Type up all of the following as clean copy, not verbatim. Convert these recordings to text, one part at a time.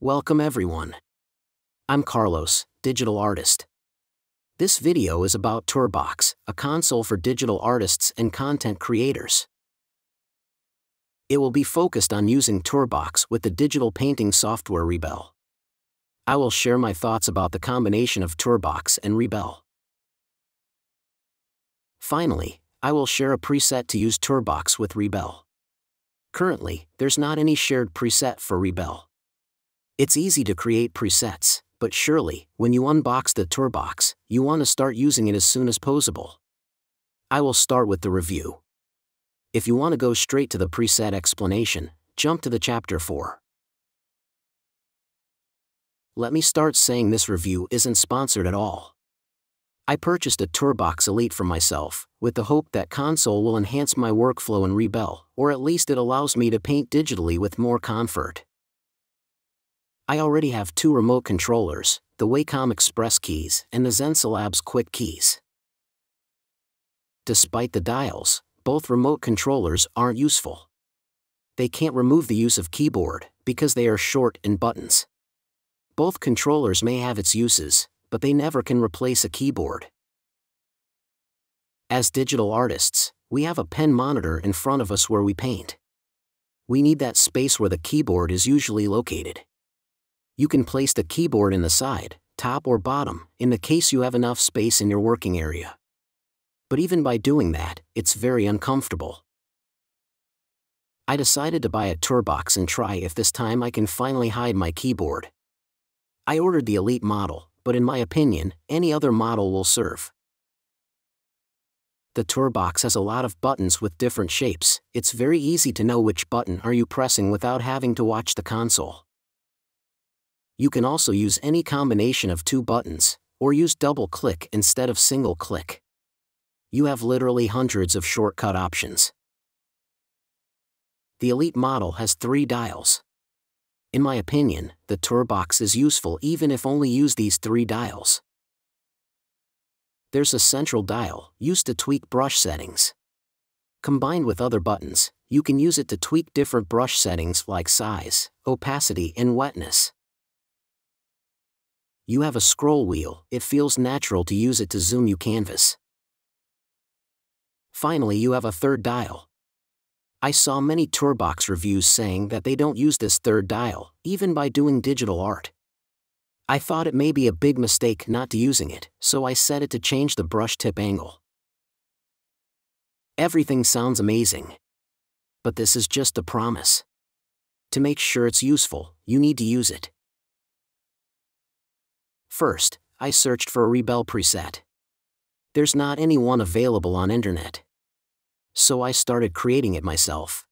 Welcome everyone. I'm Carlos, digital artist. This video is about TourBox, a console for digital artists and content creators. It will be focused on using TourBox with the digital painting software Rebelle. I will share my thoughts about the combination of TourBox and Rebelle. Finally, I will share a preset to use TourBox with Rebelle. Currently, there's not any shared preset for Rebelle. It's easy to create presets, but surely, when you unbox the TourBox, you want to start using it as soon as possible. I will start with the review. If you want to go straight to the preset explanation, jump to the chapter 4. Let me start saying this review isn't sponsored at all. I purchased a TourBox Elite for myself, with the hope that console will enhance my workflow in Rebelle, or at least it allows me to paint digitally with more comfort. I already have two remote controllers, the Wacom Express keys and the Xencelabs Quick keys. Despite the dials, both remote controllers aren't useful. They can't remove the use of keyboard, because they are short in buttons. Both controllers may have its uses, but they never can replace a keyboard. As digital artists, we have a pen monitor in front of us where we paint. We need that space where the keyboard is usually located. You can place the keyboard in the side, top or bottom, in the case you have enough space in your working area. But even by doing that, it's very uncomfortable. I decided to buy a TourBox and try if this time I can finally hide my keyboard. I ordered the Elite model, but in my opinion, any other model will serve. The TourBox has a lot of buttons with different shapes. It's very easy to know which button are you pressing without having to watch the console. You can also use any combination of two buttons, or use double-click instead of single-click. You have literally hundreds of shortcut options. The Elite model has 3 dials. In my opinion, the TourBox is useful even if only use these 3 dials. There's a central dial, used to tweak brush settings. Combined with other buttons, you can use it to tweak different brush settings like size, opacity and wetness. You have a scroll wheel, it feels natural to use it to zoom your canvas. Finally, you have a third dial. I saw many TourBox reviews saying that they don't use this third dial, even by doing digital art. I thought it may be a big mistake not to using it, so I set it to change the brush tip angle. Everything sounds amazing. But this is just a promise. To make sure it's useful, you need to use it. First, I searched for a Rebelle preset. There's not any one available on internet. So I started creating it myself.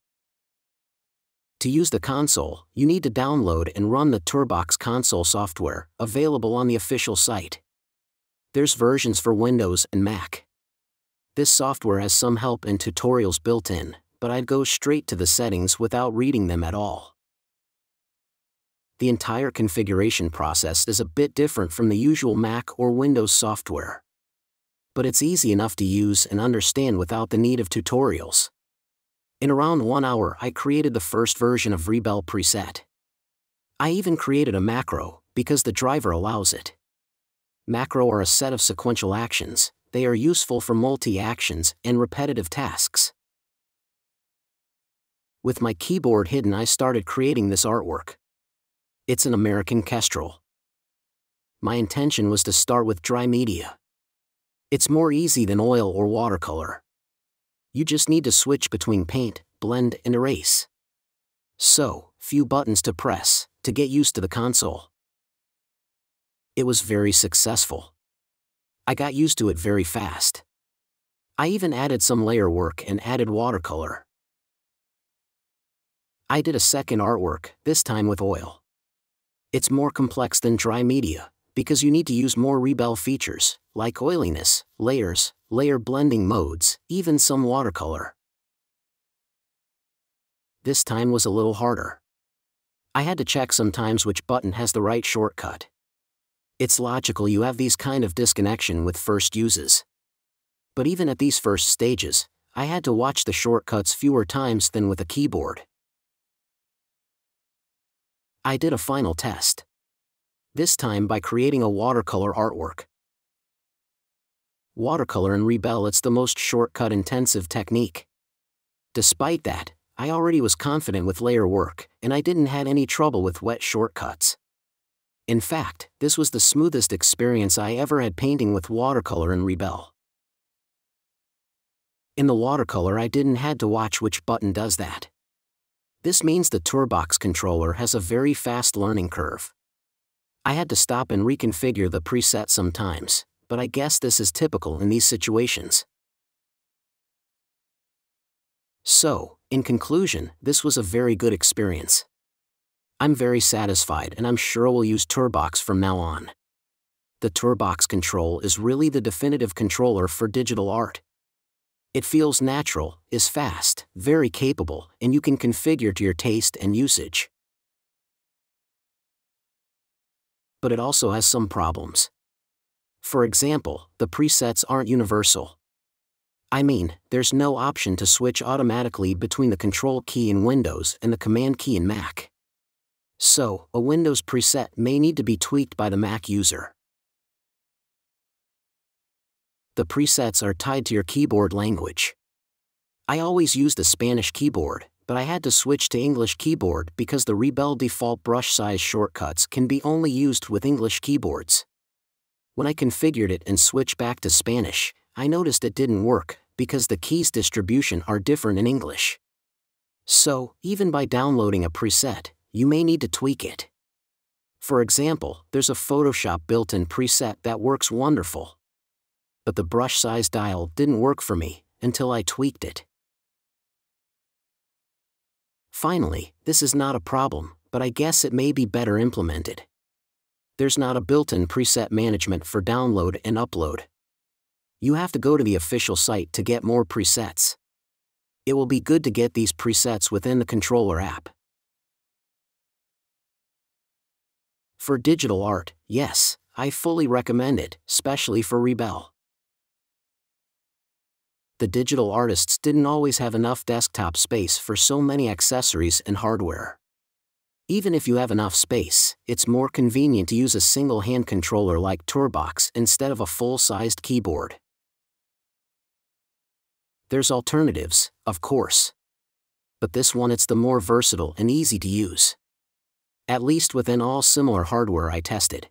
To use the console, you need to download and run the TourBox console software, available on the official site. There's versions for Windows and Mac. This software has some help and tutorials built in, but I'd go straight to the settings without reading them at all. The entire configuration process is a bit different from the usual Mac or Windows software. But it's easy enough to use and understand without the need of tutorials. In around 1 hour, I created the first version of Rebelle preset. I even created a macro, because the driver allows it. Macro are a set of sequential actions. They are useful for multi-actions and repetitive tasks. With my keyboard hidden, I started creating this artwork. It's an American kestrel. My intention was to start with dry media. It's more easy than oil or watercolor. You just need to switch between paint, blend, and erase. So, few buttons to press, to get used to the console. It was very successful. I got used to it very fast. I even added some layer work and added watercolor. I did a second artwork, this time with oil. It's more complex than dry media, because you need to use more Rebelle features, like oiliness, layers, layer blending modes, even some watercolor. This time was a little harder. I had to check sometimes which button has the right shortcut. It's logical you have these kind of disconnection with first uses. But even at these first stages, I had to watch the shortcuts fewer times than with a keyboard. I did a final test. This time by creating a watercolor artwork. Watercolor in Rebelle, it's the most shortcut-intensive technique. Despite that, I already was confident with layer work, and I didn't have any trouble with wet shortcuts. In fact, this was the smoothest experience I ever had painting with watercolor in Rebelle. In the watercolor, I didn't had to watch which button does that. This means the TourBox controller has a very fast learning curve. I had to stop and reconfigure the preset sometimes, but I guess this is typical in these situations. So, in conclusion, this was a very good experience. I'm very satisfied and I'm sure we'll use TourBox from now on. The TourBox control is really the definitive controller for digital art. It feels natural, is fast, very capable, and you can configure to your taste and usage. But it also has some problems. For example, the presets aren't universal. I mean, there's no option to switch automatically between the control key in Windows and the command key in Mac. So, a Windows preset may need to be tweaked by the Mac user. The presets are tied to your keyboard language. I always used a Spanish keyboard, but I had to switch to English keyboard because the Rebelle default brush size shortcuts can be only used with English keyboards. When I configured it and switched back to Spanish, I noticed it didn't work because the keys distribution are different in English. So, even by downloading a preset, you may need to tweak it. For example, there's a Photoshop built-in preset that works wonderful. But the brush size dial didn't work for me until I tweaked it. Finally, this is not a problem, but I guess it may be better implemented. There's not a built-in preset management for download and upload. You have to go to the official site to get more presets. It will be good to get these presets within the controller app. For digital art, yes, I fully recommend it, especially for Rebelle. The digital artists didn't always have enough desktop space for so many accessories and hardware. Even if you have enough space, it's more convenient to use a single hand controller like TourBox instead of a full-sized keyboard. There's alternatives, of course. But this one, it's the more versatile and easy to use. At least within all similar hardware I tested.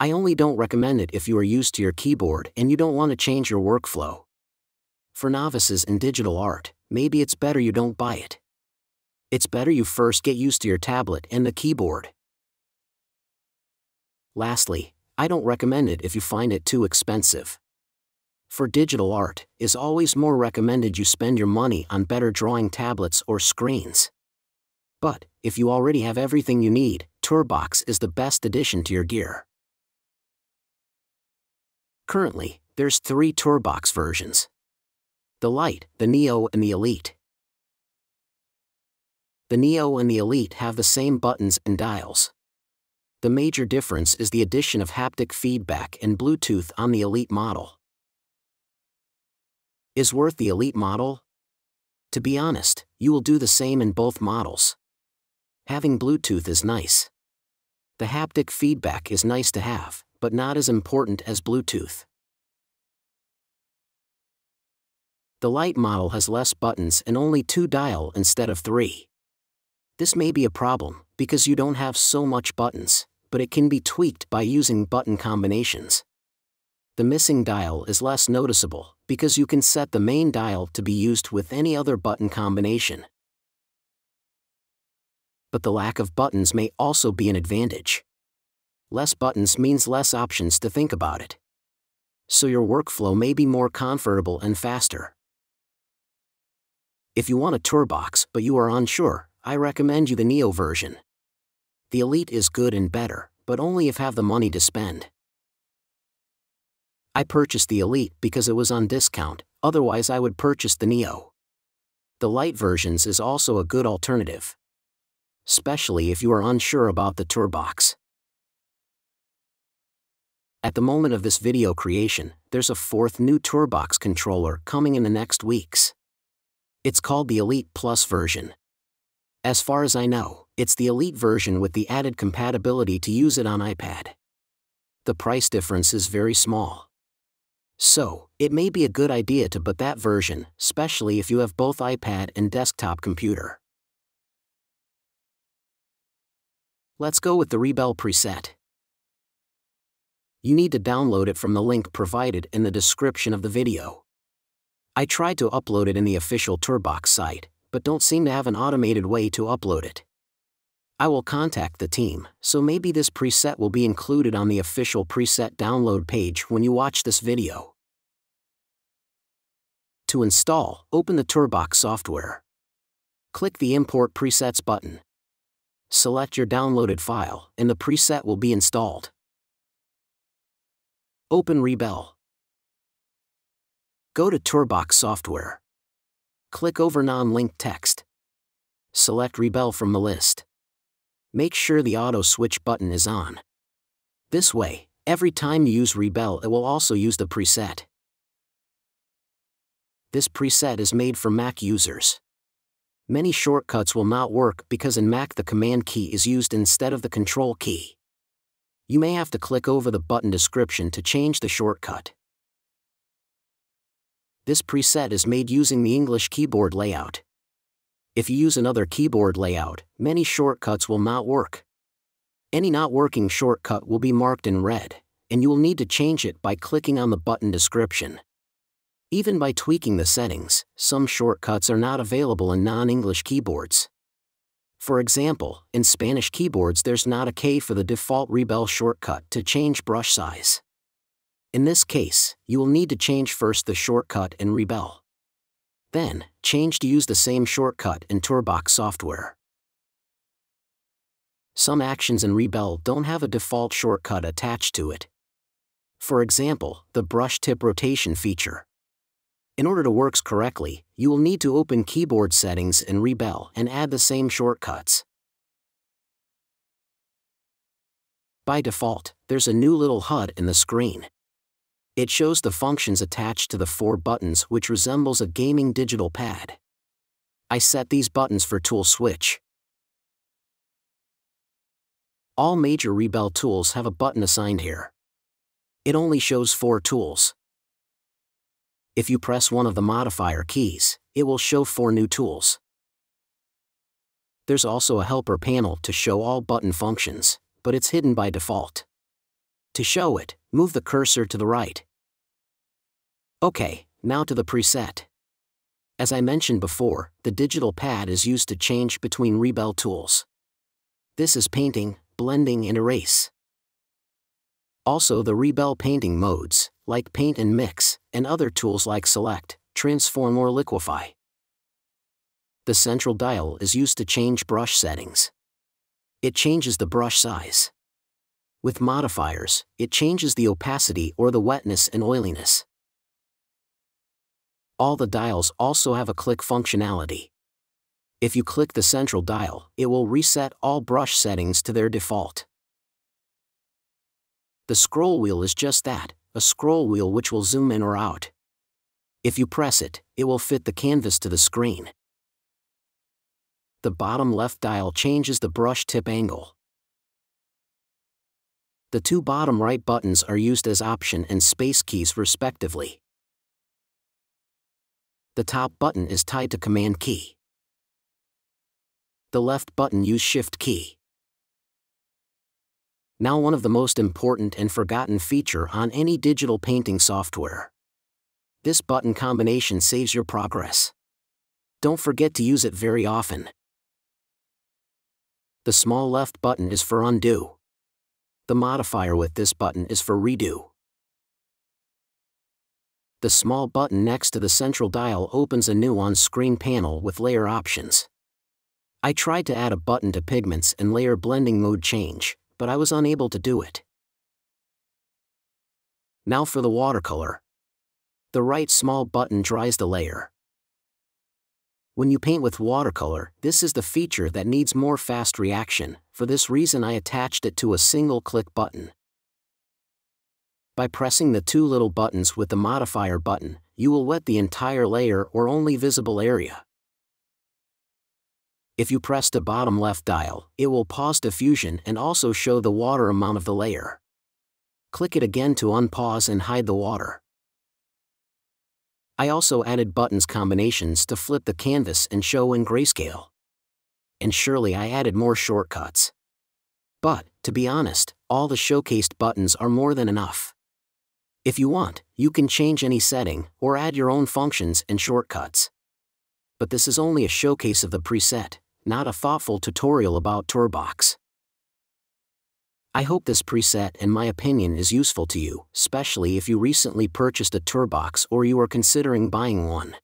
I only don't recommend it if you are used to your keyboard and you don't want to change your workflow. For novices in digital art, maybe it's better you don't buy it. It's better you first get used to your tablet and the keyboard. Lastly, I don't recommend it if you find it too expensive. For digital art, it's always more recommended you spend your money on better drawing tablets or screens. But, if you already have everything you need, TourBox is the best addition to your gear. Currently, there's 3 TourBox versions. The Lite, the Neo and the Elite. The Neo and the Elite have the same buttons and dials. The major difference is the addition of haptic feedback and Bluetooth on the Elite model. Is worth the Elite model? To be honest, you will do the same in both models. Having Bluetooth is nice. The haptic feedback is nice to have, but not as important as Bluetooth. The Lite model has less buttons and only 2 dial instead of 3. This may be a problem, because you don't have so much buttons, but it can be tweaked by using button combinations. The missing dial is less noticeable, because you can set the main dial to be used with any other button combination. But the lack of buttons may also be an advantage. Less buttons means less options to think about it. So your workflow may be more comfortable and faster. If you want a TourBox but you are unsure, I recommend you the Neo version. The Elite is good and better, but only if have the money to spend. I purchased the Elite because it was on discount, otherwise I would purchase the Neo. The Lite versions is also a good alternative. Especially if you are unsure about the TourBox. At the moment of this video creation, there's a 4th new TourBox controller coming in the next weeks. It's called the Elite Plus version. As far as I know, it's the Elite version with the added compatibility to use it on iPad. The price difference is very small. So, it may be a good idea to get that version, especially if you have both iPad and desktop computer. Let's go with the Rebelle preset. You need to download it from the link provided in the description of the video. I tried to upload it in the official TourBox site, but don't seem to have an automated way to upload it. I will contact the team, so maybe this preset will be included on the official preset download page when you watch this video. To install, open the TourBox software. Click the Import Presets button. Select your downloaded file, and the preset will be installed. Open Rebelle. Go to TourBox software. Click over non-linked text. Select Rebelle from the list. Make sure the auto switch button is on. This way, every time you use Rebelle, it will also use the preset. This preset is made for Mac users. Many shortcuts will not work because in Mac the command key is used instead of the control key. You may have to click over the button description to change the shortcut. This preset is made using the English keyboard layout. If you use another keyboard layout, many shortcuts will not work. Any not working shortcut will be marked in red, and you will need to change it by clicking on the button description. Even by tweaking the settings, some shortcuts are not available in non-English keyboards. For example, in Spanish keyboards there's not a K for the default Rebelle shortcut to change brush size. In this case, you will need to change first the shortcut in Rebelle. Then, change to use the same shortcut in TourBox software. Some actions in Rebelle don't have a default shortcut attached to it. For example, the brush tip rotation feature. In order to work correctly, you will need to open keyboard settings in Rebelle and add the same shortcuts. By default, there's a new little HUD in the screen. It shows the functions attached to the four buttons, which resembles a gaming digital pad. I set these buttons for tool switch. All major Rebelle tools have a button assigned here. It only shows 4 tools. If you press one of the modifier keys, it will show 4 new tools. There's also a helper panel to show all button functions, but it's hidden by default. To show it, move the cursor to the right. Okay, now to the preset. As I mentioned before, the digital pad is used to change between Rebelle tools. This is painting, blending and erase. Also the Rebelle painting modes, like paint and mix, and other tools like select, transform or liquefy. The central dial is used to change brush settings. It changes the brush size. With modifiers, it changes the opacity or the wetness and oiliness. All the dials also have a click functionality. If you click the central dial, it will reset all brush settings to their default. The scroll wheel is just that, a scroll wheel which will zoom in or out. If you press it, it will fit the canvas to the screen. The bottom left dial changes the brush tip angle. The two bottom right buttons are used as option and space keys respectively. The top button is tied to command key. The left button uses shift key. Now one of the most important and forgotten feature on any digital painting software. This button combination saves your progress. Don't forget to use it very often. The small left button is for undo. The modifier with this button is for redo. The small button next to the central dial opens a new on-screen panel with layer options. I tried to add a button to pigments and layer blending mode change, but I was unable to do it. Now for the watercolor. The right small button dries the layer. When you paint with watercolor, this is the feature that needs more fast reaction, for this reason I attached it to a single click button. By pressing the two little buttons with the modifier button, you will wet the entire layer or only visible area. If you press the bottom left dial, it will pause diffusion and also show the water amount of the layer. Click it again to unpause and hide the water. I also added buttons combinations to flip the canvas and show in grayscale. And surely I added more shortcuts. But, to be honest, all the showcased buttons are more than enough. If you want, you can change any setting or add your own functions and shortcuts. But this is only a showcase of the preset, not a thoughtful tutorial about TourBox. I hope this preset and my opinion is useful to you, especially if you recently purchased a TourBox or you are considering buying one.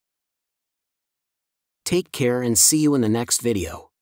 Take care and see you in the next video.